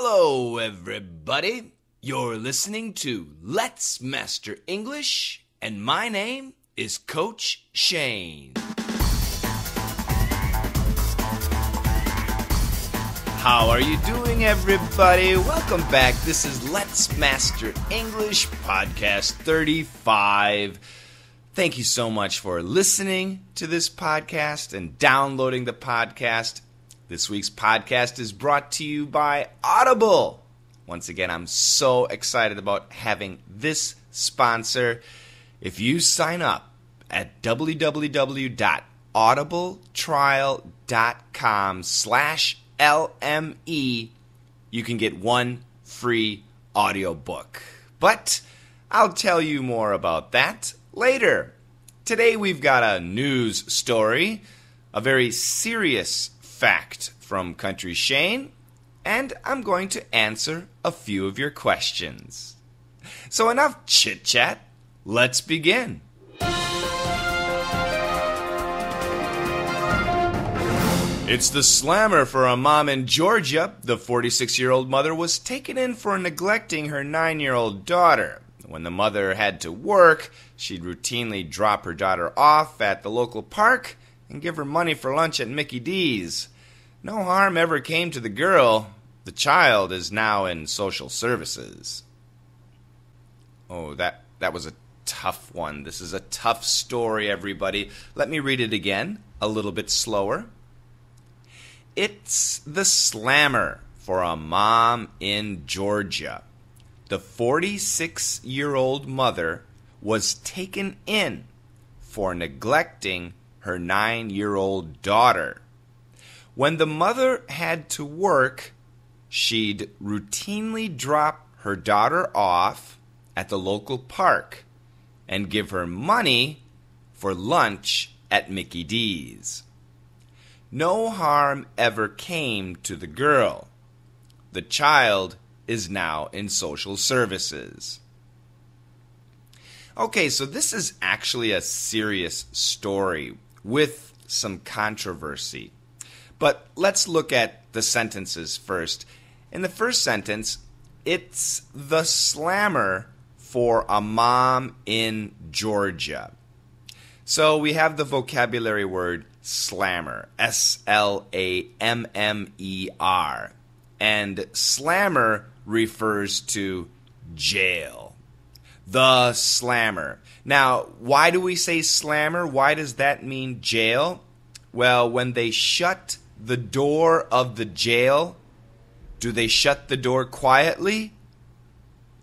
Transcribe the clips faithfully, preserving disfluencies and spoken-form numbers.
Hello, everybody. You're listening to Let's Master English, and my name is Coach Shane. How are you doing, everybody? Welcome back. This is Let's Master English Podcast thirty-five. Thank you so much for listening to this podcast and downloading the podcast. This week's podcast is brought to you by Audible. Once again, I'm so excited about having this sponsor. If you sign up at w w w dot audible trial dot com slash L M E, you can get one free audiobook. But I'll tell you more about that later. Today we've got a news story, a very serious fact from Country Shane, and I'm going to answer a few of your questions. So enough chit-chat, let's begin. It's the slammer for a mom in Georgia. The forty-six-year-old mother was taken in for neglecting her nine-year-old daughter. When the mother had to work, she'd routinely drop her daughter off at the local park and give her money for lunch at Mickey D's. No harm ever came to the girl. The child is now in social services. Oh, that, that was a tough one. This is a tough story, everybody. Let me read it again, a little bit slower. It's the slammer for a mom in Georgia. The forty-six-year-old mother was taken in for neglecting her nine-year-old daughter. When the mother had to work, she'd routinely drop her daughter off at the local park and give her money for lunch at Mickey D's. No harm ever came to the girl. The child is now in social services. Okay, so this is actually a serious story with some controversy. But let's look at the sentences first. In the first sentence, it's the slammer for a mom in Georgia. So we have the vocabulary word slammer, S L A M M E R, and slammer refers to jail. The slammer. Now, why do we say slammer? Why does that mean jail? Well, when they shut the door of the jail, do they shut the door quietly?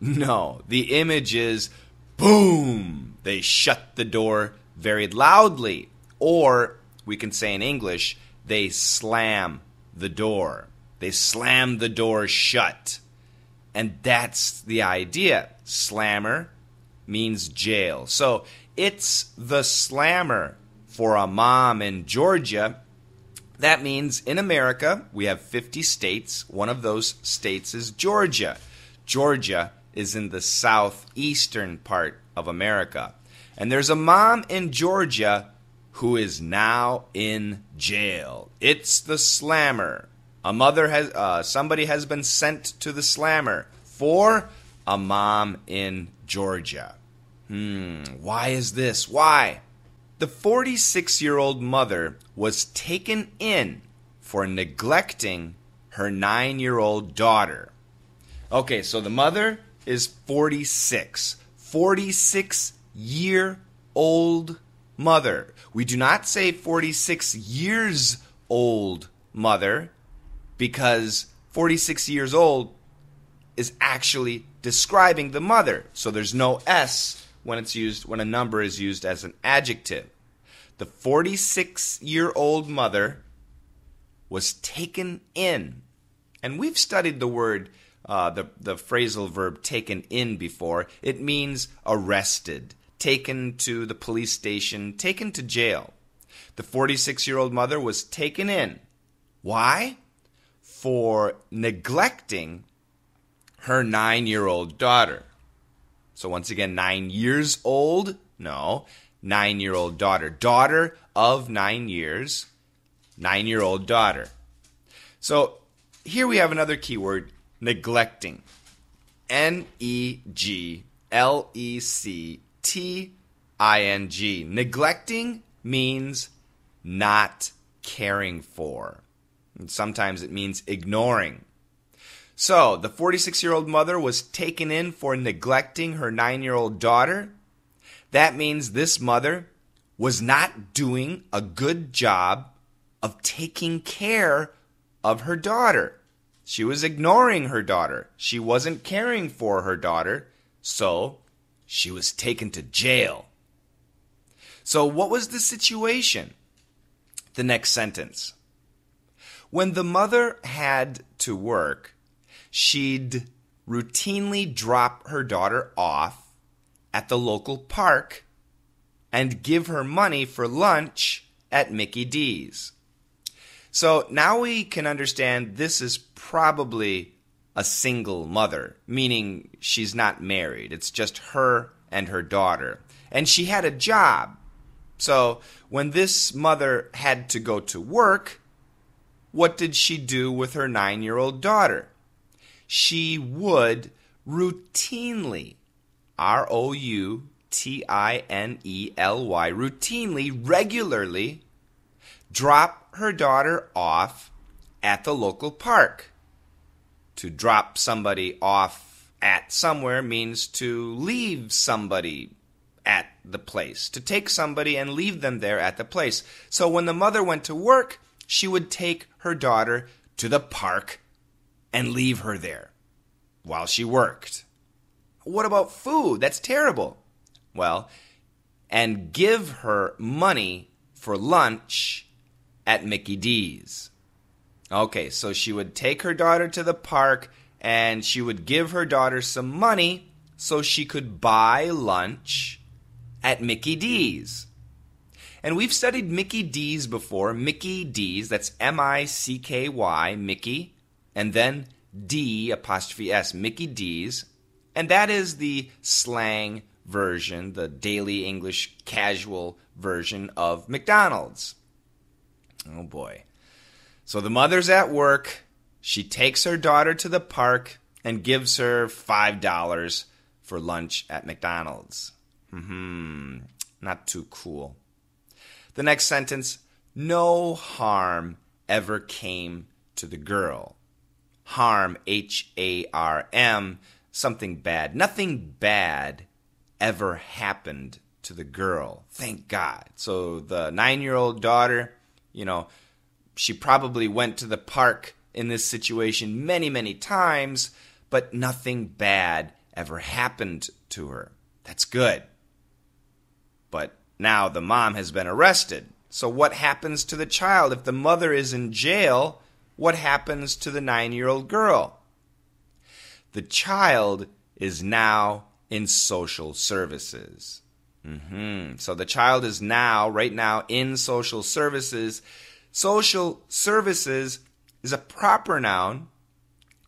No. The image is boom. They shut the door very loudly, or we can say in English, they slam the door. They slam the door shut. And that's the idea. Slammer means jail. So it's the slammer for a mom in Georgia. That means in America, we have fifty states. One of those states is Georgia. Georgia is in the southeastern part of America. And there's a mom in Georgia who is now in jail. It's the slammer. A mother has, uh, somebody has been sent to the slammer for a mom in Georgia. Hmm, why is this? Why? The forty-six-year-old mother was taken in for neglecting her nine-year-old daughter. Okay, so the mother is forty-six. forty-six-year-old mother. We do not say forty-six years old mother, because forty-six years old is actually describing the mother. So there's no S when it's used, when a number is used as an adjective. The forty-six-year-old mother was taken in. And we've studied the word, uh, the, the phrasal verb taken in before. It means arrested, taken to the police station, taken to jail. The forty-six-year-old mother was taken in. Why? For neglecting her nine-year-old daughter. So once again, nine years old? No, nine-year-old daughter. Daughter of nine years, nine-year-old daughter. So here we have another keyword, neglecting. N E G L E C T I N G. Neglecting means not caring for. And sometimes it means ignoring. So, the forty-six-year-old mother was taken in for neglecting her nine-year-old daughter. That means this mother was not doing a good job of taking care of her daughter. She was ignoring her daughter. She wasn't caring for her daughter, so she was taken to jail. So what was the situation? The next sentence. When the mother had to work, she'd routinely drop her daughter off at the local park and give her money for lunch at Mickey D's. So now we can understand this is probably a single mother, meaning she's not married. It's just her and her daughter. And she had a job. So when this mother had to go to work, what did she do with her nine-year-old daughter? She would routinely, R O U T I N E L Y, routinely, regularly, drop her daughter off at the local park. To drop somebody off at somewhere means to leave somebody at the place, to take somebody and leave them there at the place. So when the mother went to work, she would take her daughter to the park and leave her there while she worked. What about food? That's terrible. Well, and give her money for lunch at Mickey D's. Okay, so she would take her daughter to the park and she would give her daughter some money so she could buy lunch at Mickey D's. And we've studied Mickey D's before. Mickey D's, that's M I C K Y, Mickey, and then D apostrophe S, Mickey D's. And that is the slang version, the daily English casual version of McDonald's. Oh boy. So the mother's at work. She takes her daughter to the park and gives her five dollars for lunch at McDonald's. Mm-hmm. Not too cool. The next sentence, no harm ever came to the girl. Harm, H A R M, something bad. Nothing bad ever happened to the girl. Thank God. So the nine-year-old daughter, you know, she probably went to the park in this situation many, many times, but nothing bad ever happened to her. That's good. But now the mom has been arrested. So what happens to the child? If the mother is in jail, what happens to the nine-year-old girl? The child is now in social services. Mm-hmm. So the child is now, right now, in social services. Social services is a proper noun.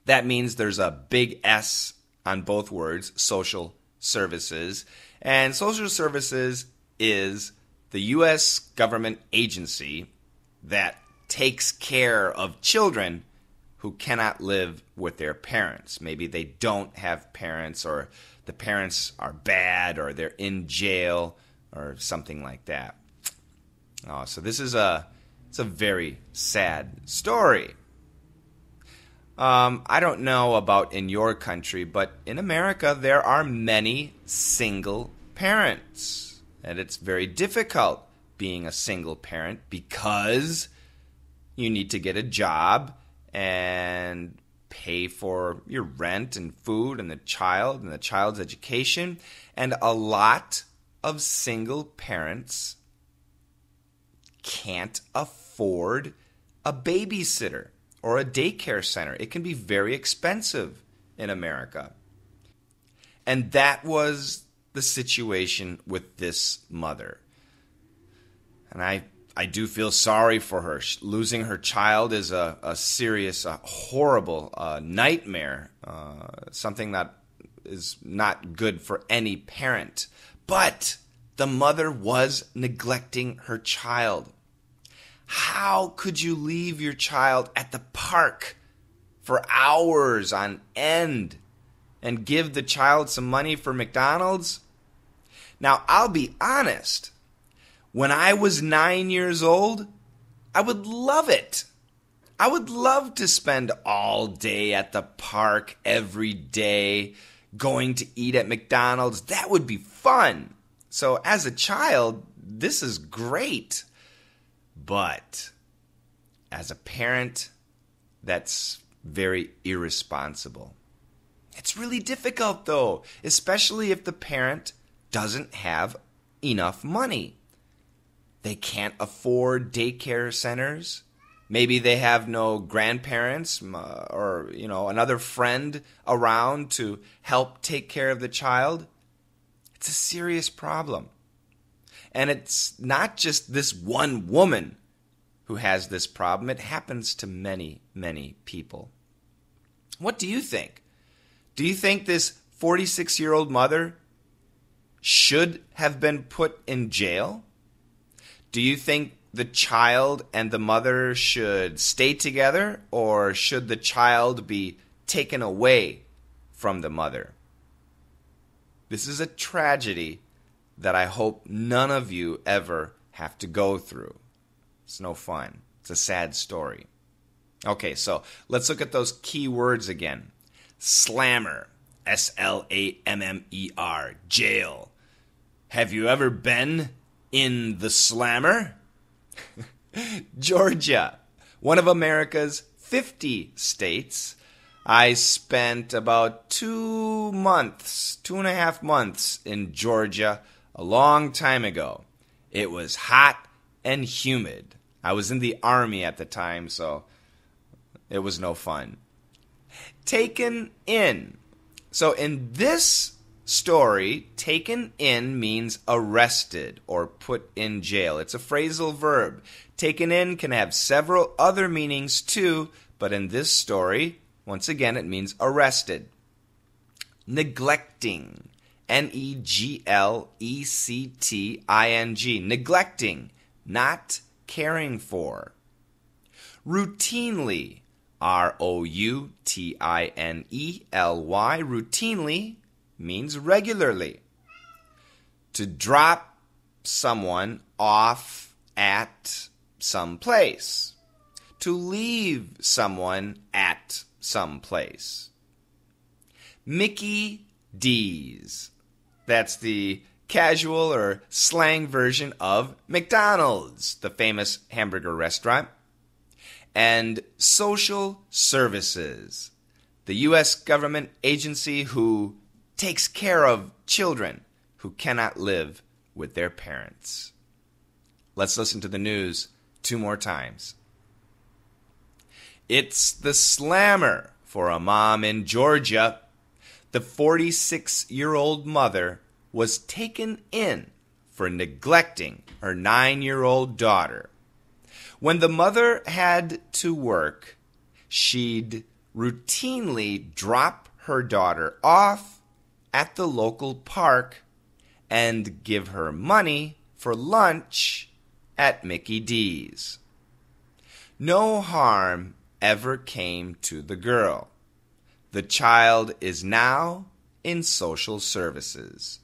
That means there's a big S on both words, social services. And social services is the U S government agency that takes care of children who cannot live with their parents. Maybe they don't have parents, or the parents are bad, or they're in jail, or something like that. Oh, so this is a... It's a very sad story. Um, I don't know about in your country, but in America there are many single parents. And it's very difficult being a single parent because you need to get a job and pay for your rent and food and the child and the child's education. And a lot of single parents can't afford a babysitter or a daycare center. It can be very expensive in America. And that was the situation with this mother. And I, I do feel sorry for her. Losing her child is a, a serious, a horrible uh, nightmare, uh, something that is not good for any parent. But the mother was neglecting her child. How could you leave your child at the park for hours on end and give the child some money for McDonald's? Now, I'll be honest. When I was nine years old, I would love it. I would love to spend all day at the park every day going to eat at McDonald's. That would be fun. So as a child, this is great. But as a parent, that's very irresponsible. It's really difficult, though, especially if the parent doesn't have enough money. They can't afford daycare centers. Maybe they have no grandparents or, you know, another friend around to help take care of the child. It's a serious problem. And it's not just this one woman who has this problem. It happens to many, many people. What do you think? Do you think this forty-six-year-old mother should have been put in jail? Do you think the child and the mother should stay together, or should the child be taken away from the mother? This is a tragedy that I hope none of you ever have to go through. It's no fun. It's a sad story. Okay, so let's look at those key words again. Slammer, S L A M M E R, jail. Have you ever been in the slammer? Georgia, one of America's fifty states. I spent about two months, two and a half months in Georgia a long time ago. It was hot and humid. I was in the army at the time, so it was no fun. Taken in. So in this story, taken in means arrested or put in jail. It's a phrasal verb. Taken in can have several other meanings too, but in this story, once again, it means arrested. Neglecting. N E G L E C T I N G. Neglecting. Not caring for. Routinely. R O U T I N E L Y. Routinely means regularly. To drop someone off at some place. To leave someone at some place. Mickey D's. That's the casual or slang version of McDonald's, the famous hamburger restaurant. And social services, the U S government agency who takes care of children who cannot live with their parents. Let's listen to the news two more times. It's the slammer for a mom in Georgia. The forty-six-year-old mother was taken in for neglecting her nine-year-old daughter. When the mother had to work, she'd routinely drop her daughter off at the local park and give her money for lunch at Mickey D's. No harm ever came to the girl. The child is now in social services.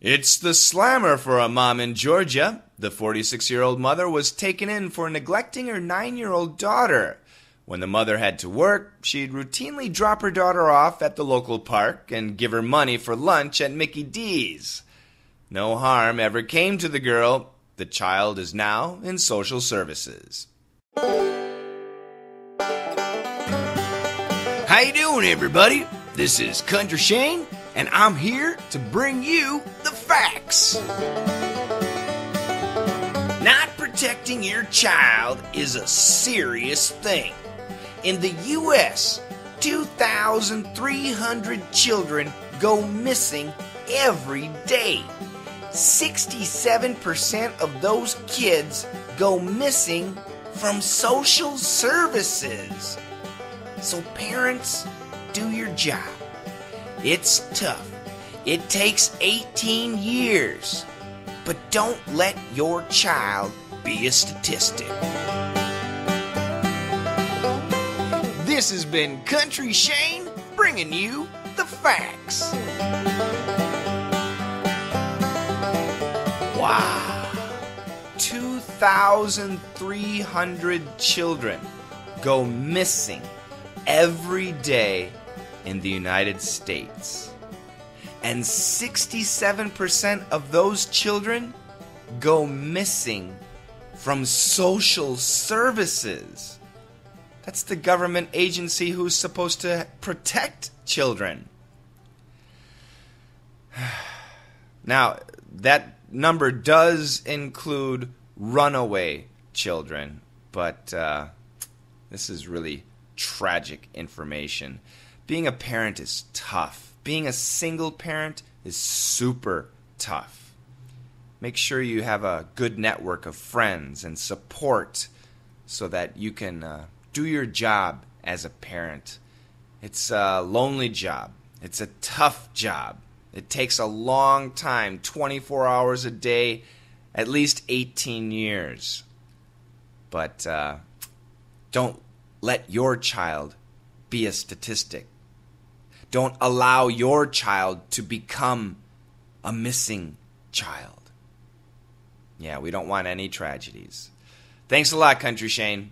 It's the slammer for a mom in Georgia. The forty-six-year-old mother was taken in for neglecting her nine-year-old daughter. When the mother had to work, she'd routinely drop her daughter off at the local park and give her money for lunch at Mickey D's. No harm ever came to the girl. The child is now in social services. How you doing, everybody? This is Coach Shane, and I'm here to bring you the facts. Not protecting your child is a serious thing. In the U S, two thousand three hundred children go missing every day. sixty-seven percent of those kids go missing from social services. So parents, do your job. It's tough. It takes eighteen years. But don't let your child be a statistic. This has been Country Shane bringing you the facts. Wow. two thousand three hundred children go missing every day in the United States. And sixty-seven percent of those children go missing from social services. That's the government agency who's supposed to protect children. Now, that number does include runaway children, but uh, this is really tragic information. Being a parent is tough. Being a single parent is super tough. Make sure you have a good network of friends and support so that you can uh, do your job as a parent. It's a lonely job. It's a tough job. It takes a long time, twenty-four hours a day, at least eighteen years. But uh, don't let your child be a statistic. Don't allow your child to become a missing child. Yeah, we don't want any tragedies. Thanks a lot, Country Shane.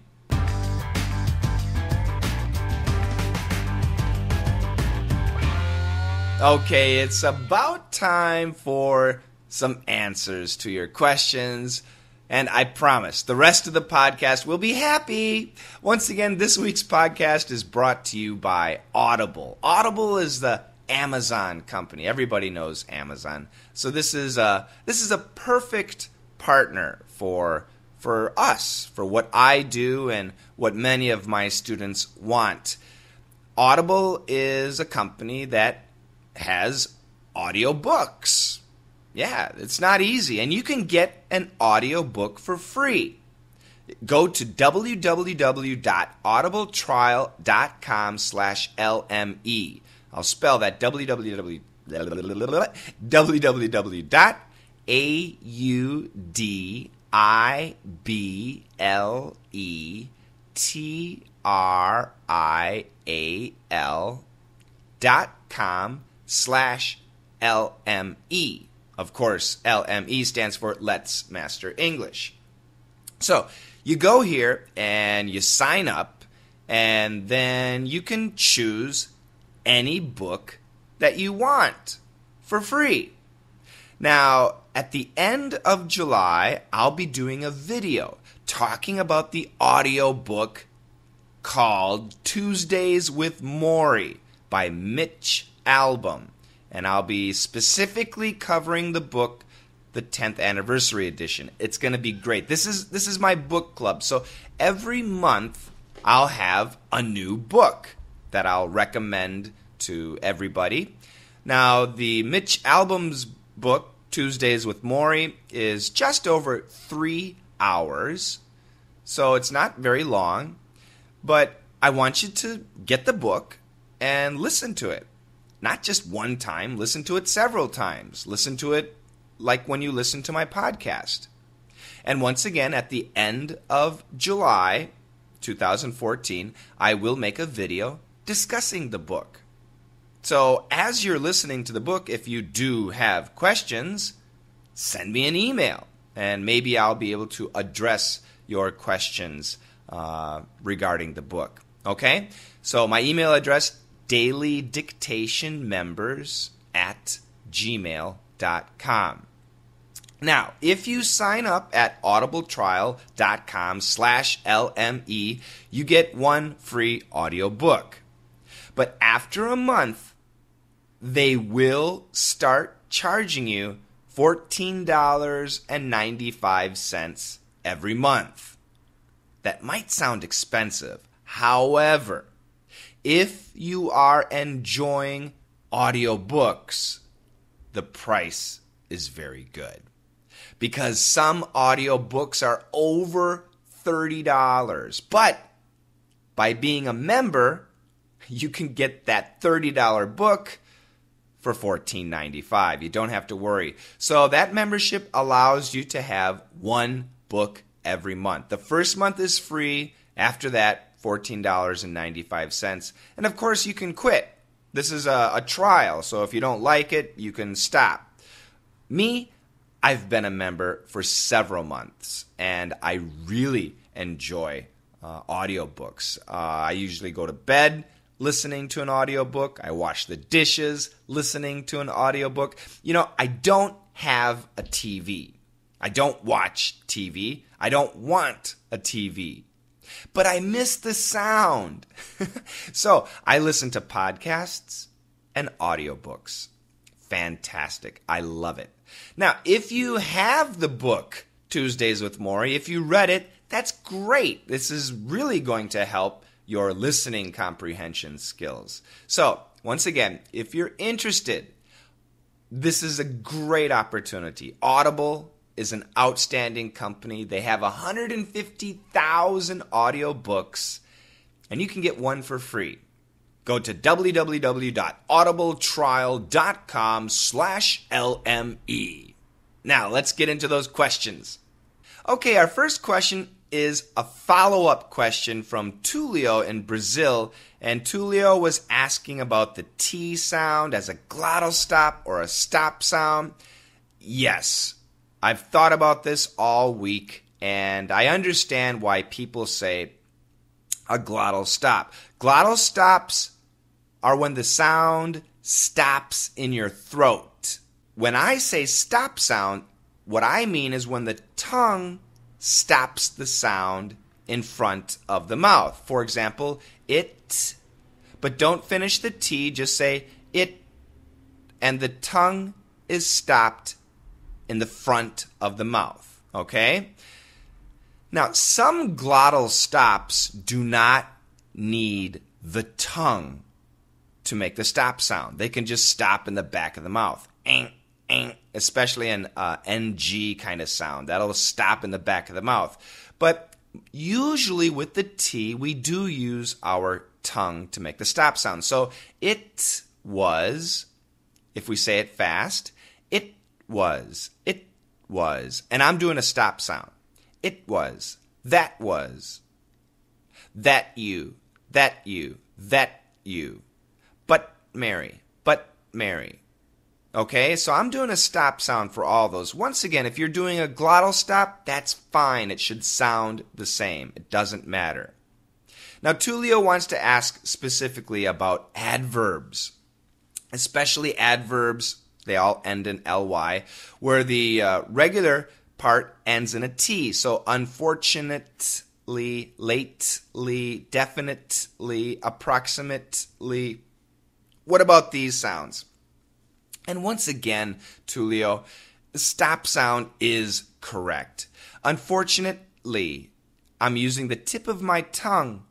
Okay, it's about time for some answers to your questions. And I promise, the rest of the podcast will be happy. Once again, this week's podcast is brought to you by Audible. Audible is the Amazon company. Everybody knows Amazon. So this is a, this is a perfect partner for, for us, for what I do and what many of my students want. Audible is a company that has audiobooks. Yeah, it's not easy. And you can get an audiobook for free. Go to www.audibletrial.com slash LME. I'll spell that www.audibletrial.com slash LME. Of course, L M E stands for Let's Master English. So you go here and you sign up, and then you can choose any book that you want for free. Now, at the end of July, I'll be doing a video talking about the audiobook called Tuesdays with Morrie by Mitch Albom. And I'll be specifically covering the book, the tenth anniversary edition. It's going to be great. This is this is my book club. So every month I'll have a new book that I'll recommend to everybody. Now, the Mitch Albom's book, Tuesdays with Morrie, is just over three hours. So it's not very long. But I want you to get the book and listen to it. Not just one time, listen to it several times. Listen to it like when you listen to my podcast. And once again, at the end of July two thousand fourteen, I will make a video discussing the book. So as you're listening to the book, if you do have questions, send me an email. And maybe I'll be able to address your questions uh, regarding the book. Okay? So my email address, dailydictationmembers at gmail dot com. Now, if you sign up at audibletrial.com slash LME, you get one free audiobook. But after a month, they will start charging you fourteen dollars and ninety-five cents every month. That might sound expensive. However, if you are enjoying audiobooks, the price is very good. Because some audiobooks are over thirty dollars. But by being a member, you can get that thirty dollar book for fourteen ninety-five. You don't have to worry. So that membership allows you to have one book every month. The first month is free. After that, fourteen dollars and ninety-five cents. And of course, you can quit. This is a, a trial, so if you don't like it, you can stop. Me, I've been a member for several months, and I really enjoy uh, audiobooks. Uh, I usually go to bed listening to an audiobook. I wash the dishes listening to an audiobook. You know, I don't have a T V. I don't watch T V. I don't want a T V. But I miss the sound. So I listen to podcasts and audiobooks. Fantastic. I love it. Now, if you have the book, Tuesdays with Morrie, if you read it, that's great. This is really going to help your listening comprehension skills. So, once again, if you're interested, this is a great opportunity. Audible is an outstanding company. They have one hundred fifty thousand audiobooks, and you can get one for free. Go to w w w dot audible trial dot com slash L M E. Now, let's get into those questions. Okay, our first question is a follow-up question from Tulio in Brazil. And Tulio was asking about the T sound as a glottal stop or a stop sound. Yes, I've thought about this all week, and I understand why people say a glottal stop. Glottal stops are when the sound stops in your throat. When I say stop sound, what I mean is when the tongue stops the sound in front of the mouth. For example, it, but don't finish the T, just say it, and the tongue is stopped in the front of the mouth, okay? Now, some glottal stops do not need the tongue to make the stop sound. They can just stop in the back of the mouth, especially an uh, N G kind of sound. That'll stop in the back of the mouth. But usually with the T, we do use our tongue to make the stop sound. So it was, if we say it fast, it was, it was, and I'm doing a stop sound. It was, that was, that you, that you, that you, but Mary, but Mary. Okay, so I'm doing a stop sound for all those. Once again, if you're doing a glottal stop, that's fine. It should sound the same. It doesn't matter. Now, Tulio wants to ask specifically about adverbs, especially adverbs. They all end in ly, where the uh, regular part ends in a t. So unfortunately, lately, definitely, approximately. What about these sounds? And once again, Tulio, the stop sound is correct. Unfortunately, I'm using the tip of my tongue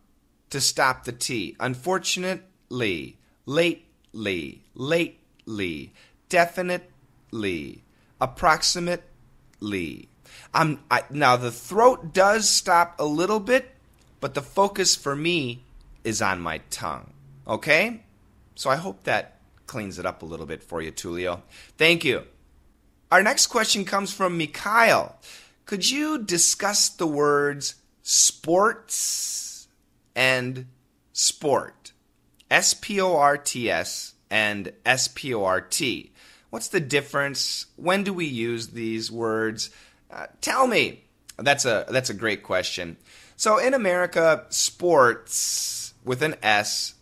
to stop the t. Unfortunately, lately, lately. Definitely, approximately. I'm, I, now, the throat does stop a little bit, but the focus for me is on my tongue. Okay? So I hope that cleans it up a little bit for you, Tulio. Thank you. Our next question comes from Mikhail. Could you discuss the words sports and sport? S P O R T S and S P O R T. What's the difference? When do we use these words? Uh, tell me. That's a that's a great question. So in America, sports with an S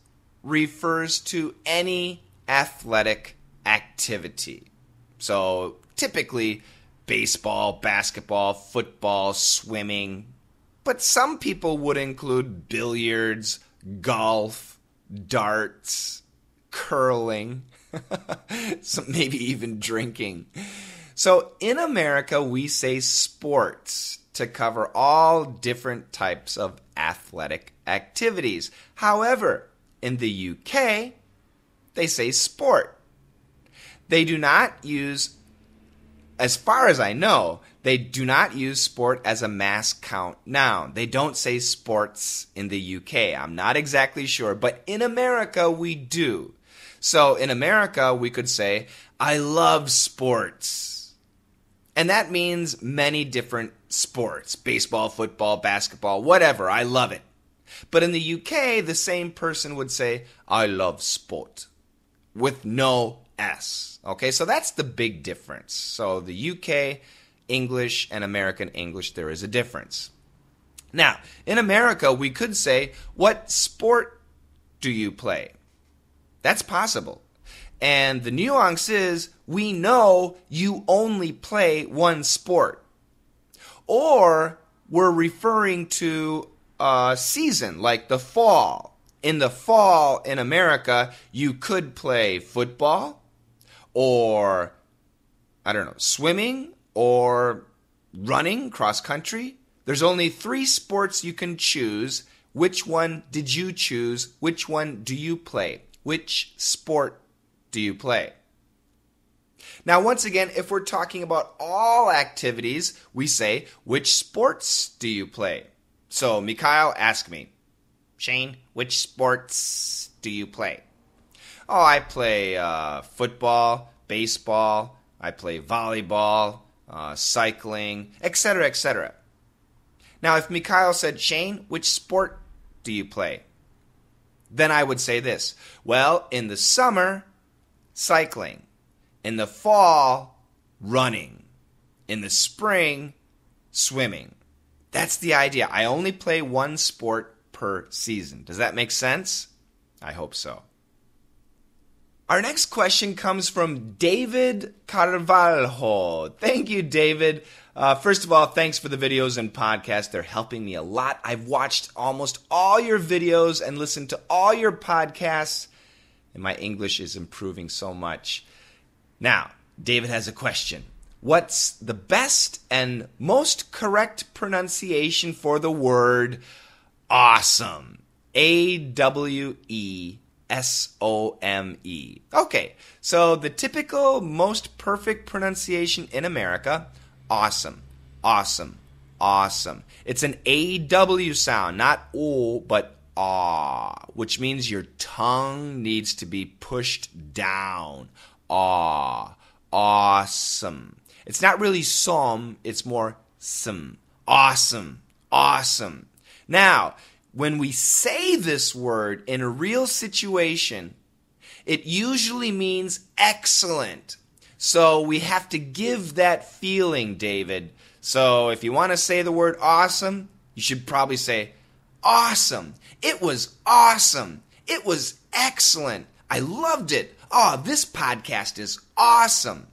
refers to any athletic activity. So typically baseball, basketball, football, swimming. But some people would include billiards, golf, darts, curling, some maybe even drinking. So in America, we say sports to cover all different types of athletic activities. However, in the U K, they say sport. They do not use, as far as I know, they do not use sport as a mass count noun. They don't say sports in the U K. I'm not exactly sure, but in America, we do. So in America, we could say, I love sports. And that means many different sports, baseball, football, basketball, whatever. I love it. But in the U K, the same person would say, I love sport, with no S. Okay, so that's the big difference. So the U K English and American English, there is a difference. Now, in America, we could say, what sport do you play? That's possible. And the nuance is, we know you only play one sport. Or we're referring to a season, like the fall. In the fall in America, you could play football or, I don't know, swimming or running, cross country. There's only three sports you can choose. Which one did you choose? Which one do you play? Which sport do you play? Now, once again, if we're talking about all activities, we say, which sports do you play? So, Mikhail asked me, Shane, which sports do you play? Oh, I play uh, football, baseball, I play volleyball, uh, cycling, et cetera, et cetera. Now, if Mikhail said, Shane, which sport do you play? Then I would say this, well, in the summer, cycling. In the fall, running. In the spring, swimming. That's the idea. I only play one sport per season. Does that make sense? I hope so. Our next question comes from David Carvalho. Thank you, David. Uh, first of all, thanks for the videos and podcasts. They're helping me a lot. I've watched almost all your videos and listened to all your podcasts, and my English is improving so much. Now, David has a question. What's the best and most correct pronunciation for the word awesome? A W E S O M E. Okay, so the typical most perfect pronunciation in America, awesome, awesome, awesome. It's an A W sound, not O, but ah, which means your tongue needs to be pushed down. Aw, awesome. It's not really som, it's more some. Awesome, awesome. Now, when we say this word in a real situation, it usually means excellent. So we have to give that feeling, David. So if you want to say the word awesome, you should probably say awesome. It was awesome. It was excellent. I loved it. Oh, this podcast is awesome.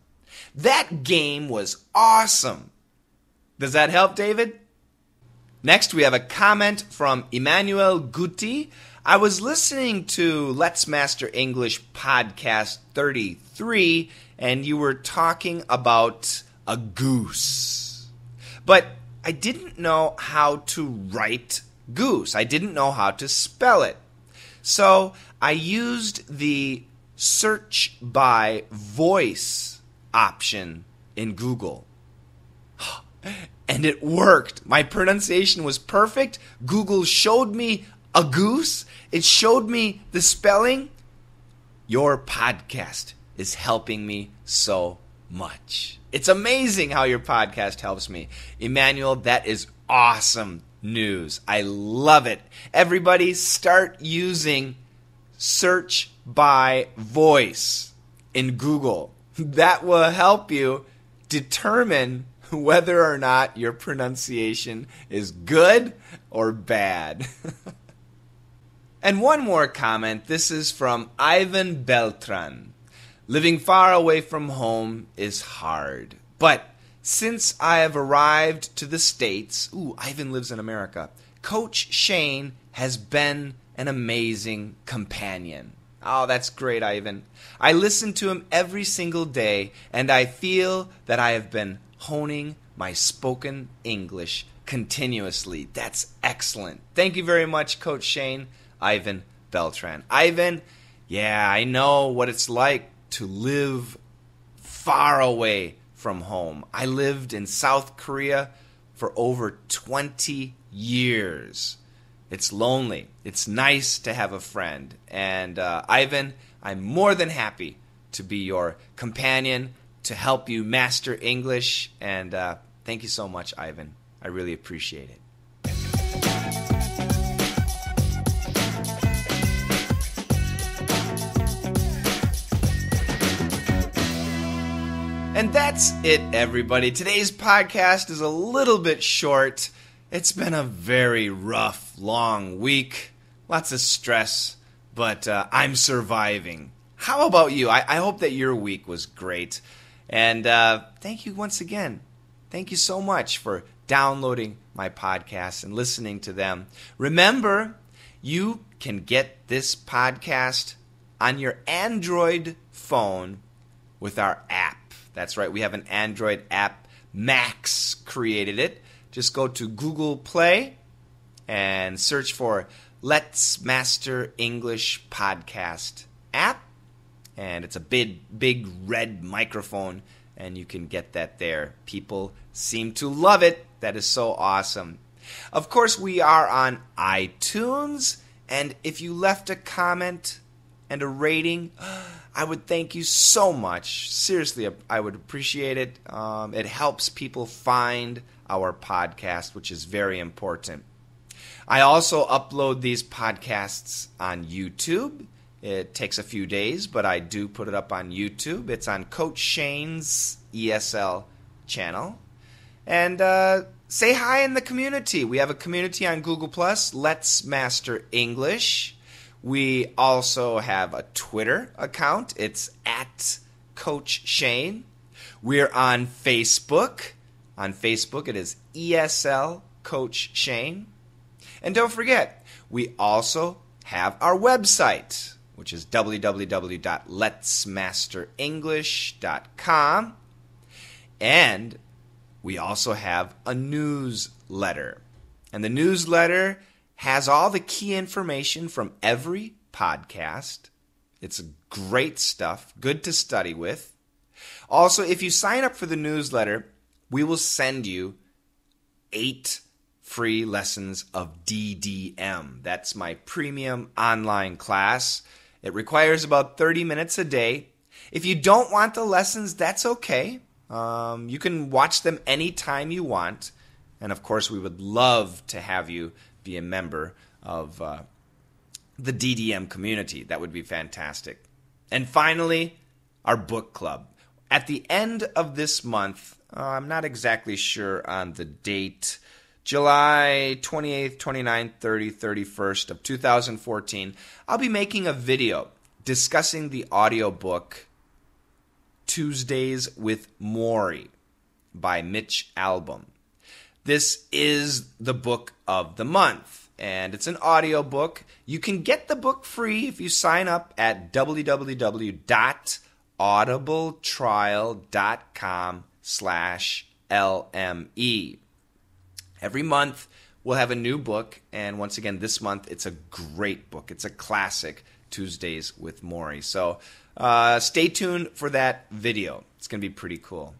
That game was awesome. Does that help, David? Next, we have a comment from Emmanuel Guti. I was listening to Let's Master English podcast thirty-three, and you were talking about a goose. But I didn't know how to write goose. I didn't know how to spell it. So I used the search by voice option in Google. And it worked. My pronunciation was perfect. Google showed me a goose. It showed me the spelling. Your podcast is helping me so much. It's amazing how your podcast helps me. Emmanuel, that is awesome news. I love it. Everybody start using search by voice in Google. That will help you determine whether or not your pronunciation is good or bad. And one more comment. This is from Ivan Beltran. Living far away from home is hard. But since I have arrived to the States, ooh, Ivan lives in America, Coach Shane has been an amazing companion. Oh, that's great, Ivan. I listen to him every single day, and I feel that I have been honing my spoken English continuously. That's excellent. Thank you very much, Coach Shane. Ivan Beltran. Ivan, yeah, I know what it's like to live far away from home. I lived in South Korea for over twenty years. It's lonely. It's nice to have a friend. And uh, Ivan, I'm more than happy to be your companion, to help you master English. And uh, thank you so much, Ivan. I really appreciate it. And that's it, everybody. Today's podcast is a little bit short. It's been a very rough, long week. Lots of stress, but uh, I'm surviving. How about you? I, I hope that your week was great. And uh, thank you once again. Thank you so much for downloading my podcast and listening to them. Remember, you can get this podcast on your Android phone with our app. That's right. We have an Android app. Max created it. Just go to Google Play and search for Let's Master English Podcast app. And it's a big, big red microphone, and you can get that there. People seem to love it. That is so awesome. Of course, we are on iTunes, and if you left a comment and a rating, I would thank you so much. Seriously, I would appreciate it. Um, it helps people find our podcast, which is very important. I also upload these podcasts on YouTube. It takes a few days, but I do put it up on YouTube. It's on Coach Shane's E S L channel. And uh, say hi in the community. We have a community on Google Plus, Let's Master English. We also have a Twitter account. It's at Coach Shane. We're on Facebook. On Facebook, it is E S L Coach Shane. And don't forget, we also have our website, which is w w w dot lets master english dot com. And we also have a newsletter. And the newsletter has all the key information from every podcast. It's great stuff, good to study with. Also, if you sign up for the newsletter, we will send you eight free lessons of D D M. That's my premium online class. It requires about thirty minutes a day. If you don't want the lessons, that's okay. Um, you can watch them anytime you want. And of course, we would love to have you be a member of uh, the D D M community. That would be fantastic. And finally, our book club. At the end of this month, uh, I'm not exactly sure on the date, July twenty-eighth, twenty-ninth, thirtieth, thirty-first of two thousand fourteen, I'll be making a video discussing the audiobook Tuesdays with Morrie by Mitch Albom. This is the book of the month, and it's an audiobook. You can get the book free if you sign up at w w w dot audible trial dot com slash L M E. Every month, we'll have a new book, and once again, this month, it's a great book. It's a classic, Tuesdays with Morrie. So uh, stay tuned for that video. It's going to be pretty cool.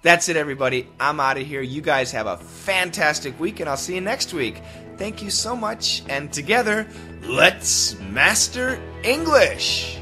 That's it, everybody. I'm out of here. You guys have a fantastic week, and I'll see you next week. Thank you so much, and together, let's master English!